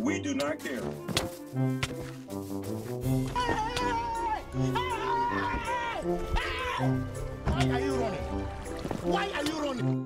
We do not care. Why are you running? Why are you running?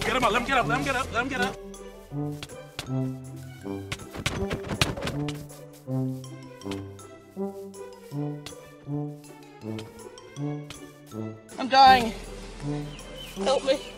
Get him up, let him get up, let him get up, let him get up. I'm dying. Help me.